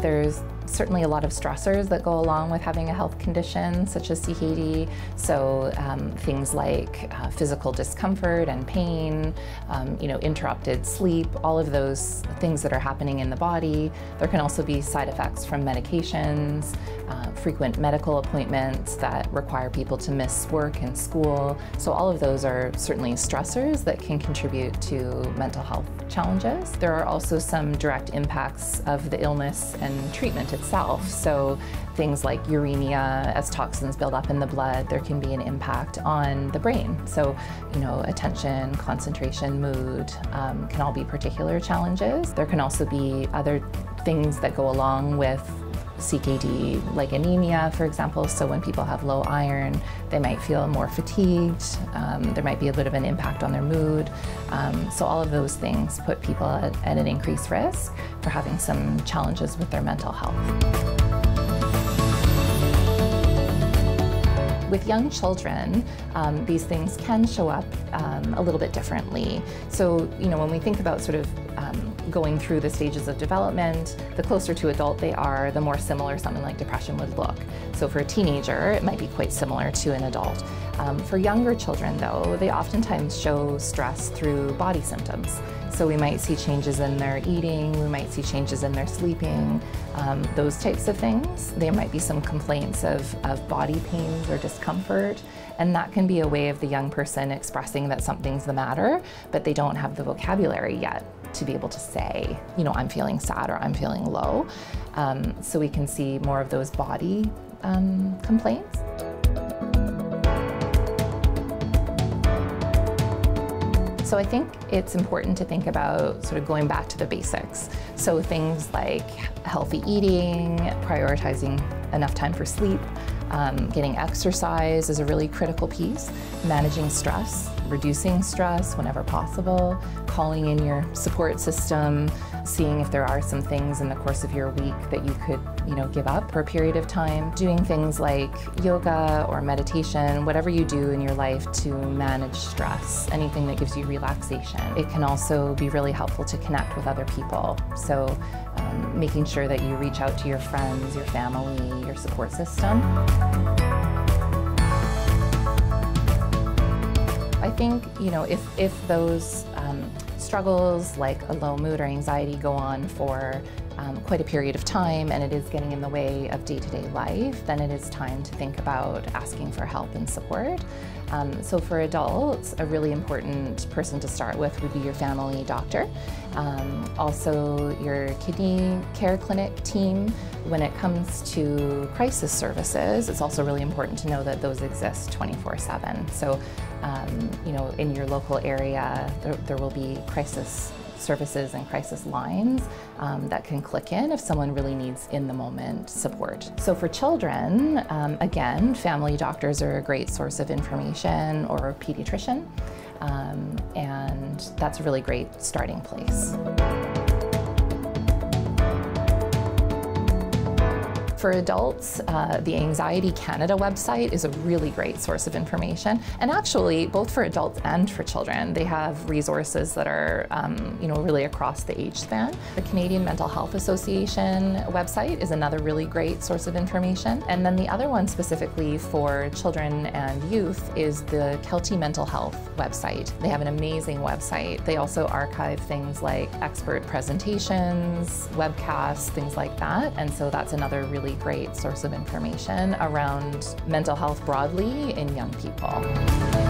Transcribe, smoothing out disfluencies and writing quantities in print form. There's certainly a lot of stressors that go along with having a health condition such as CKD, so things like physical discomfort and pain, interrupted sleep, all of those things that are happening in the body. There can also be side effects from medications, frequent medical appointments that require people to miss work and school. So all of those are certainly stressors that can contribute to mental health challenges. There are also some direct impacts of the illness and treatment itself. So things like uremia, as toxins build up in the blood, there can be an impact on the brain. So, attention, concentration, mood can all be particular challenges. There can also be other things that go along with CKD, like anemia, for example. So when people have low iron, they might feel more fatigued. There might be a bit of an impact on their mood. So all of those things put people at an increased risk for having some challenges with their mental health. With young children, these things can show up a little bit differently. So, when we think about sort of going through the stages of development, the closer to adult they are, the more similar something like depression would look. So for a teenager, it might be quite similar to an adult. For younger children, though, they oftentimes show stress through body symptoms. So we might see changes in their eating, we might see changes in their sleeping, those types of things. There might be some complaints of body pains or discomfort, and that can be a way of the young person expressing that something's the matter, but they don't have the vocabulary yet to be able to say, I'm feeling sad or I'm feeling low. So we can see more of those body complaints. So I think it's important to think about sort of going back to the basics. So things like healthy eating, prioritizing enough time for sleep, getting exercise is a really critical piece, managing stress, reducing stress whenever possible, calling in your support system, seeing if there are some things in the course of your week that you could, give up for a period of time, doing things like yoga or meditation, whatever you do in your life to manage stress, anything that gives you relaxation. It can also be really helpful to connect with other people. So making sure that you reach out to your friends, your family, your support system. I think, if those struggles like a low mood or anxiety go on for quite a period of time and it is getting in the way of day-to-day life, then it is time to think about asking for help and support. So for adults, a really important person to start with would be your family doctor, also your kidney care clinic team. When it comes to crisis services, it's also really important to know that those exist 24/7. So, in your local area, there will be crisis services and crisis lines that can click in if someone really needs in-the-moment support. So for children, again, family doctors are a great source of information, or a pediatrician, and that's a really great starting place. For adults, the Anxiety Canada website is a really great source of information. And actually, both for adults and for children, they have resources that are, really across the age span. The Canadian Mental Health Association website is another really great source of information. And then the other one specifically for children and youth is the Kelty Mental Health website. They have an amazing website. They also archive things like expert presentations, webcasts, things like that. And so that's another really great source of information around mental health broadly in young people.